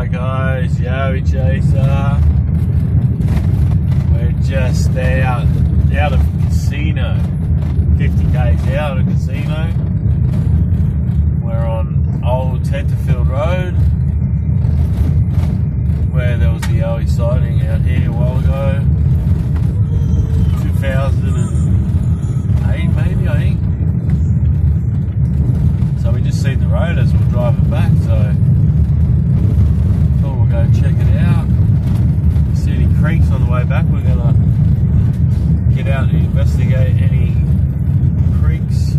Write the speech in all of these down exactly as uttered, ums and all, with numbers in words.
Hi guys, Yowie Chaser. We're just out, out of the casino. fifty k's out of the casino. We're on old Tenterfield Road, where there was the Yowie sighting out here a while ago. two thousand eight maybe, I think. So we just seen the road as we're driving back, so go check it out. See any creeks on the way back? We're gonna get out and investigate any creeks.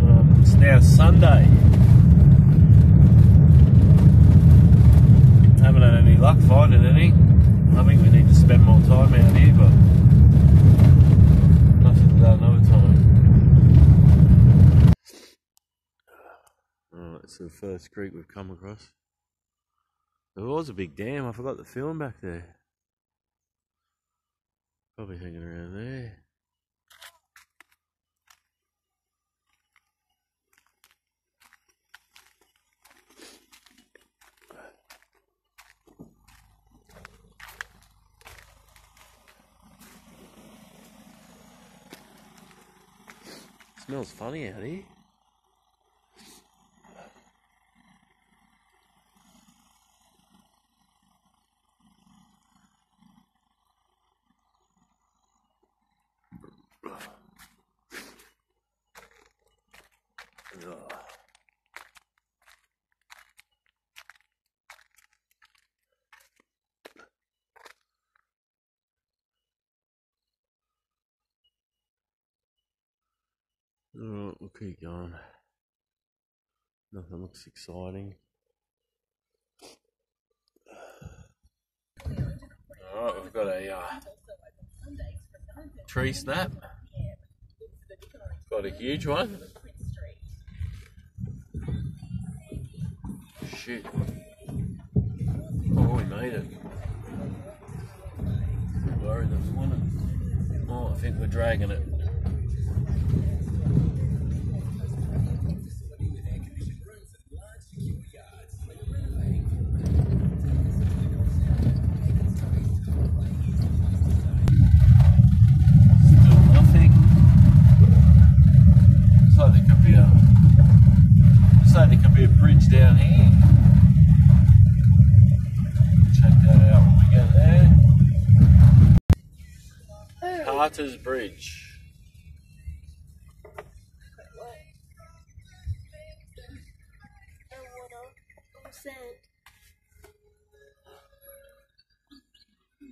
Um, it's now Sunday. Haven't had any luck finding any. I think we need to spend more time out here, but not till another time. Alright, that's the first creek we've come across. There was a big dam, I forgot to film back there. Probably hanging around there. It smells funny out here. Alright, we'll keep going. Nothing looks exciting. Alright, we've got a uh, tree snap. Got a huge one. Shit. Oh, we made it. Worried that we wanted. Oh, I think we're dragging it. Down here. Check that out when we get there. Blatter's Bridge.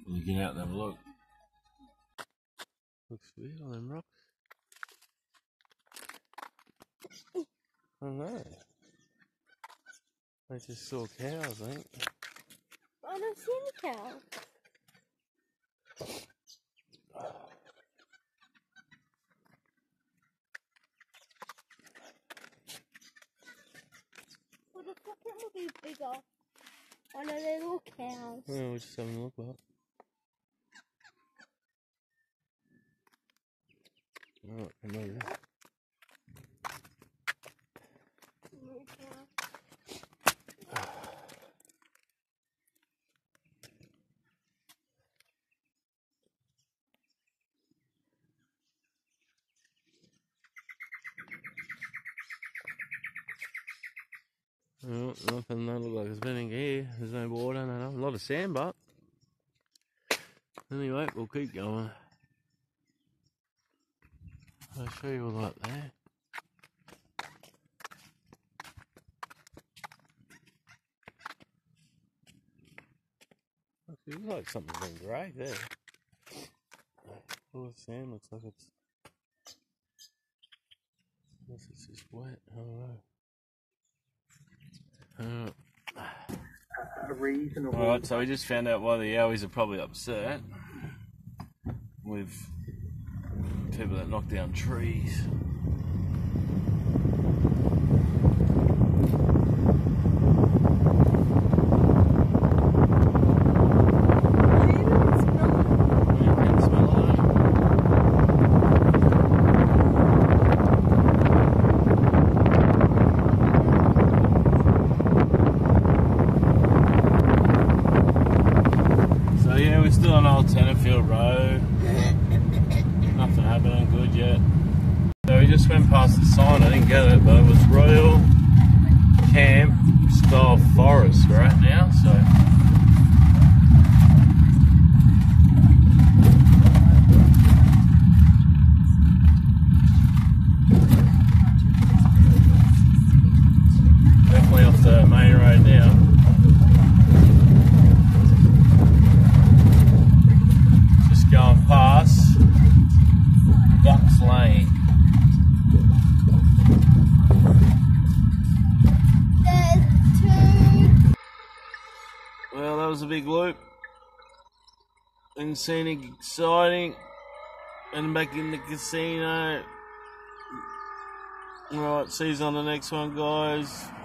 When you get out and have a look. Looks weird on them rocks. I don't know. I just saw cows, I think. I don't see any cows. Well, the pocket will be bigger. I know they're all cows. Yeah, we're just having a look up. Alright, come over there. Oh, nothing that looks like it's been in here. There's no water, no, no, a lot of sand, but anyway, we'll keep going. I'll show you all up there. It looks like something's been dragged there. All the sand looks like it's. Unless it's just wet, I don't know. Uh, Alright, so we just found out why the Yowies are probably upset with people that knock down trees. Tenterfield Road. Nothing happening good yet. So we just went past the sign, I didn't get it, but it was Royal Camp Stop Forest right now, so. Definitely off the main road now. Going past Ducks Lane. Well, that was a big loop. Didn't see anything exciting. And back in the casino. Alright, see you on the next one, guys.